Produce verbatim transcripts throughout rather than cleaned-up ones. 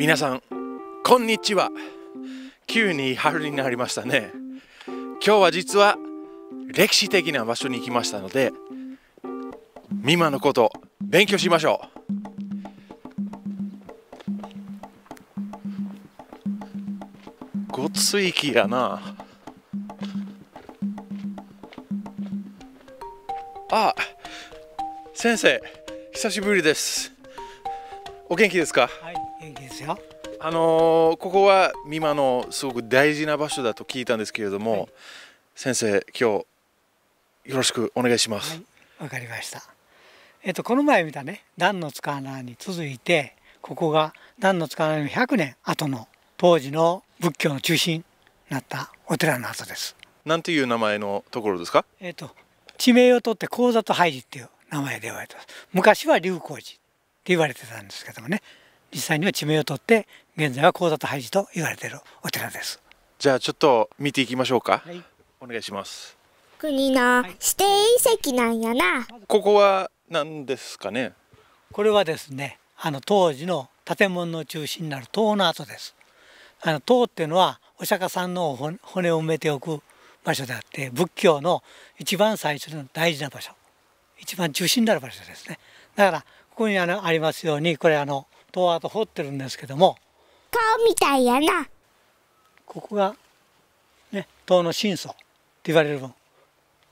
皆さんこんにちは。急に春になりましたね。今日は実は歴史的な場所に来ましたので、美馬のこと勉強しましょう。ごつい木やなあ。先生久しぶりです。お元気ですか？はい、元気ですよ。あのー、ここは美馬のすごく大事な場所だと聞いたんですけれども、はい、先生今日よろしくお願いします。わ、はい、かりました。えっとこの前見たね、壇ノ塚穴に続いて、ここが壇ノ塚穴のひゃくねんあとの当時の仏教の中心になったお寺の跡です。なんていう名前のところですか？えっと地名を取って高座と拝寺っていう名前で言われてます。昔は龍光寺って言われてたんですけどもね、実際には地名を取って現在は高座と拝寺と言われているお寺です。じゃあちょっと見ていきましょうか、はい、お願いします。国の指定遺跡なんやな。ここは何ですかね？これはですね、あの当時の建物の中心になる塔の跡です。あの塔っていうのはお釈迦さんの骨を埋めておく場所であって、仏教の一番最初の大事な場所、一番中心になる場所ですね。だからここにあのありますように、これあの塔跡掘ってるんですけども、顔みたいやな。ここがね、塔の心礎って言われる分、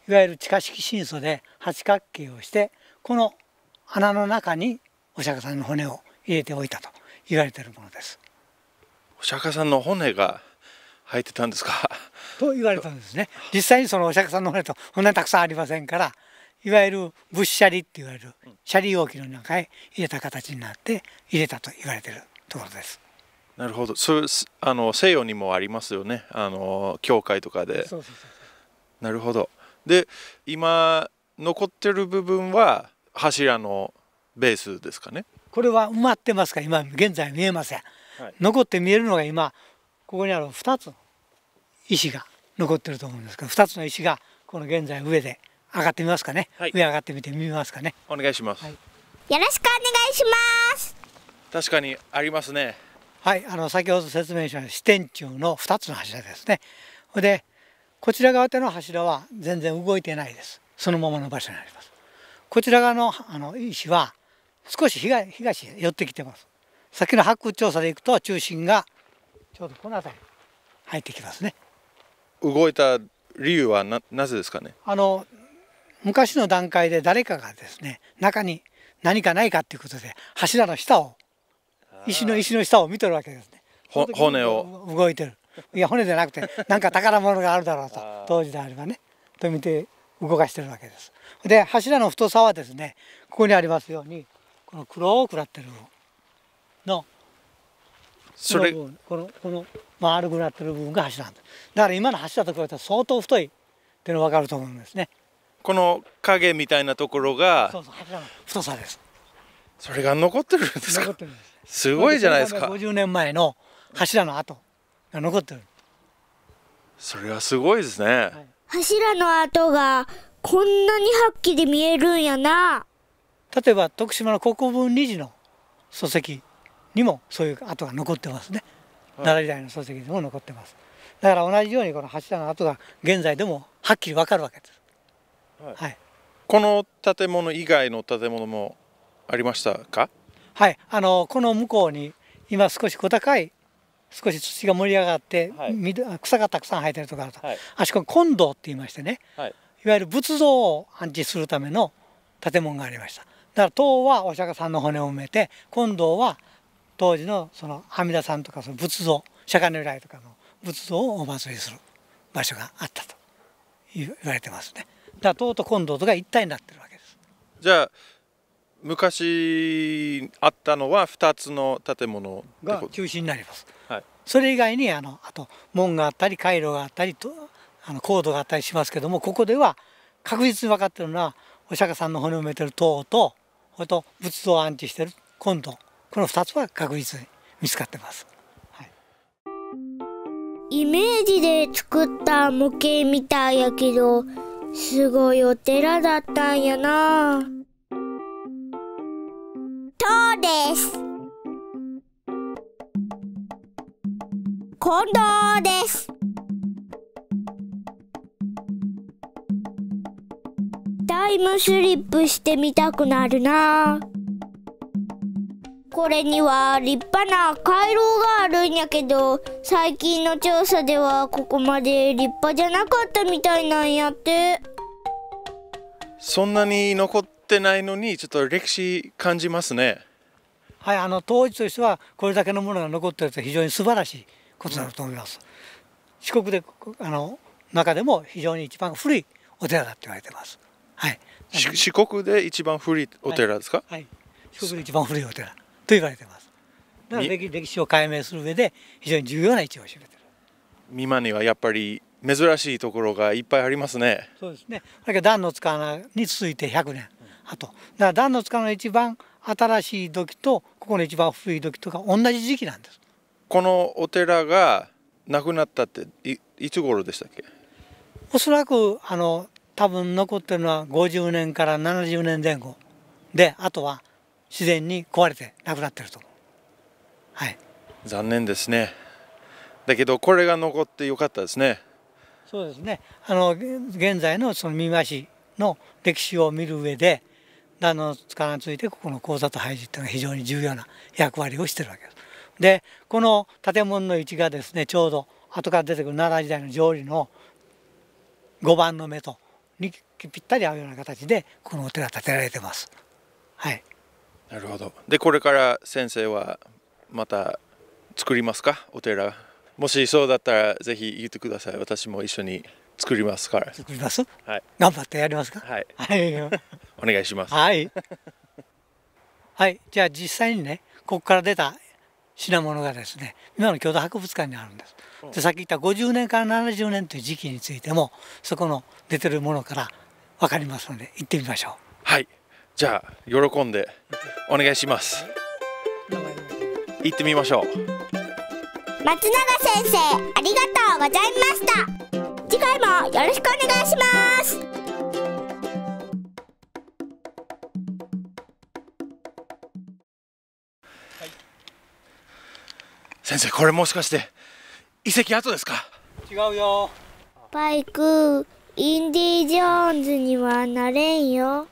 いわゆる地下式心礎で八角形をして、この穴の中にお釈迦さんの骨を入れておいたと言われているものです。お釈迦さんの骨が入ってたんですか？と言われたんですね。実際にそのお釈迦さんの骨とそんなにたくさんありませんから、いわゆる仏舎利って言われる舎利容器の中へ入れた形になって入れたと言われているところです。なるほど。それあの西洋にもありますよね。あの教会とかで。そうそうそう。なるほど。で今残ってる部分は柱のベースですかね。これは埋まってますから今現在見えません、はい、残って見えるのが今ここにあるふたつの石が残ってると思うんですけど、ふたつの石がこの現在上で上がってみますかね、はい、上上がってみてみますかね。お願いします、はい、よろしくお願いします。確かにありますね。はい、あの先ほど説明した支店中のふたつの柱ですね。でこちら側手の柱は全然動いてないです。そのままの場所になります。こちら側のあの石は少し 東, 東へ寄ってきてます。さっきの発掘調査でいくと中心がちょうどこの辺りに入ってきますね。動いた理由は な, なぜですかね？あの昔の段階で誰かがですね、中に何かないかということで柱の下を石の石の下を見てるわけですね。骨を動いてる。いや骨じゃなくてなんか宝物があるだろうと当時であればねと見て動かしてるわけです。で柱の太さはですね、ここにありますようにこの黒くなってる部分のそれこのこの丸くなってる部分が柱なんです。だから今の柱と比べたら相当太いっていうのが分かると思うんですね。この影みたいなところがそうそう太さです。それが残ってるんですか？残ってるんです。すごいじゃないですか。ごじゅうねんまえの柱の跡が残ってる。それはすごいですね、はい、柱の跡がこんなにはっきり見えるんやな。例えば徳島の国分理事の礎石にもそういう跡が残ってますね、はい、奈良時代の礎石でも残ってます。だから同じようにこの柱の跡が現在でもはっきり分かるわけです。はいはい、この建物以外の建物もありましたか？はい、あのこの向こうに今少し小高い少し土が盛り上がって、はい、草がたくさん生えてるところと、はい、あそこ金堂って言いましてね、はい、いわゆる仏像を安置するための建物がありました。だから塔はお釈迦さんの骨を埋めて、金堂は当時のその阿弥陀さんとかその仏像釈迦の由来とかの仏像をお祭りする場所があったと言われてますね。だ塔と金堂とが一体になってるわけです。じゃあ昔あったのはふたつの建物が中心になります。はい、それ以外にあのあと門があったり回廊があったりとあのコードがあったりしますけども、ここでは確実に分かってるのはお釈迦さんの骨を埋めてる塔とそれと仏像を安置してる金堂、このふたつは確実に見つかってます。はい、イメージで作った模型みたいやけど。すごいお寺だったんやな。塔です。行動です。タイムスリップしてみたくなるな。これには立派な回廊があるんやけど、最近の調査ではここまで立派じゃなかったみたいなんやって。そんなに残ってないのにちょっと歴史感じますね。はい、あの当時としてはこれだけのものが残っていると非常に素晴らしいことだと思います。うん、四国であの中でも非常に一番古いお寺だって言われてます。はい。四国で一番古いお寺ですか？はい、はい。四国で一番古いお寺と言われてます。だから歴歴史を解明する上で非常に重要な位置を占めてる。美馬にはやっぱり珍しいところがいっぱいありますね。そうですね。だから壇の塚穴に続いてひゃくねんあと、だから壇の塚穴一番新しい時とここの一番古い時とか同じ時期なんです。このお寺がなくなったって い, いつ頃でしたっけ？おそらくあの多分残ってるのはごじゅうねんからななじゅうねんまえ後で、あとは自然に壊れてなくなってると思う。はい、残念ですね。だけどこれが残ってよかったですね。そうですね。あの現在のその美馬市の歴史を見る上で壇の塚穴についてここの講座と配置っていうのが非常に重要な役割をしてるわけです。でこの建物の位置がですね、ちょうど後から出てくる奈良時代の上理のごばんの目とにぴったり合うような形でこのお寺建てられてます。はい。なるほど。でこれから先生はまた作りますか、お寺？もしそうだったらぜひ言ってください。私も一緒に作りますから。作ります？はい。頑張ってやりますか？はい。はい。お願いします。はい。はい、じゃあ実際にね、ここから出た品物がですね、今の京都博物館にあるんです。で、さっき言ったごじゅうねんからななじゅうねんという時期についても、そこの出てるものからわかりますので、行ってみましょう。はい。じゃあ喜んでお願いします。行ってみましょう。松永先生、ありがとうございました。次回もよろしくお願いします。先生、これもしかして遺跡跡ですか？違うよ。パイク、インディ・ジョーンズにはなれんよ。